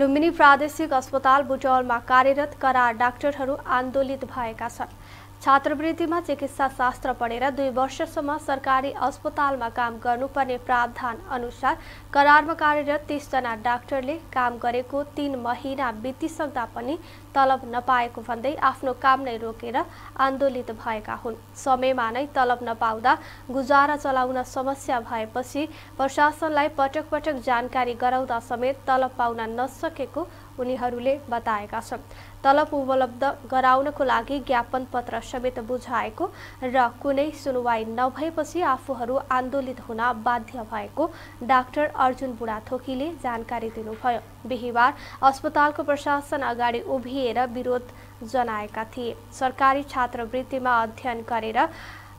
लुम्बिनी प्रादेशिक अस्पताल बुटवल में कार्यरत करार डाक्टर आंदोलित भएका छन्। छात्रवृत्ति में चिकित्सा शास्त्र पढ़े 2 वर्षसम्म सरकारी अस्पताल में काम गर्नुपर्ने प्रावधान अनुसार करार में कार्यरत 30 जना डाक्टरले काम गरेको 3 महिना बितिसक्दा पनि तलब नपाएको भन्दै आफ्नो काम नै रोकेर आन्दोलित भएका हुन्। समयमा नै तलब नपाउँदा गुजारा चलाउन समस्या भएपछि प्रशासनलाई पटक पटक जानकारी गराउँदा समेत तलब पाउन नसकेको उनीहरूले बताएका छन्। तलब उपलब्ध गराउनको लागि ज्ञापन पत्र समेत बुझाएको र कुनै सुनुवाई नभएपछि आफूहरू आन्दोलित हुन बाध्य भएको डाक्टर अर्जुन बुढाथोकीले जानकारी दिनुभयो। बिहीबार अस्पतालको प्रशासन अगाडि उभिएर विरोध जनाएका थिए। सरकारी छात्रवृत्तिमा अध्ययन गरेर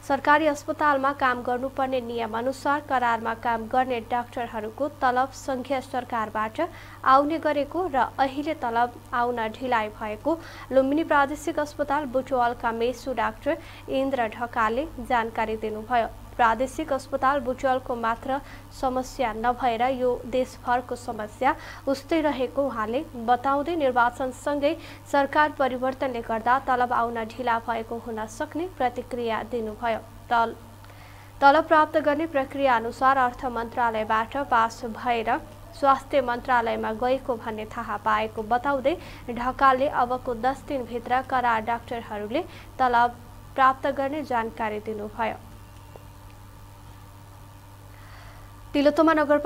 सरकारी अस्पतालमा काम गर्नुपर्ने नियम अनुसार करारमा काम गर्ने डाक्टरहरूको तलब संघीय सरकारबाट आउने गरेको र अहिले तलब आउन ढिलाइ भएको लुम्बिनी प्रादेशिक अस्पताल बुटवलका मेसु डाक्टर इंद्र ढकाले जानकारी दिनुभयो। प्रादेशिक अस्पताल बुटवलको मात्र समस्या नभएर यो देशभरको समस्या उस्तै रहेको उहाँले बताउँदै निर्वाचनसँगै सरकार परिवर्तनले गर्दा तलब आउन ढिला भएको हुन सक्ने प्रतिक्रिया दिनुभयो। तलब प्राप्त गर्ने प्रक्रिया अनुसार अर्थ मन्त्रालयबाट पास भएर स्वास्थ्य मन्त्रालयमा गएको भन्ने थाहा पाएको बताउँदै ढकालले अबको 10 दिनभित्र करार डाक्टरहरूले तलब प्राप्त गर्ने जानकारी दिनुभयो। तिलोत्तमानगर।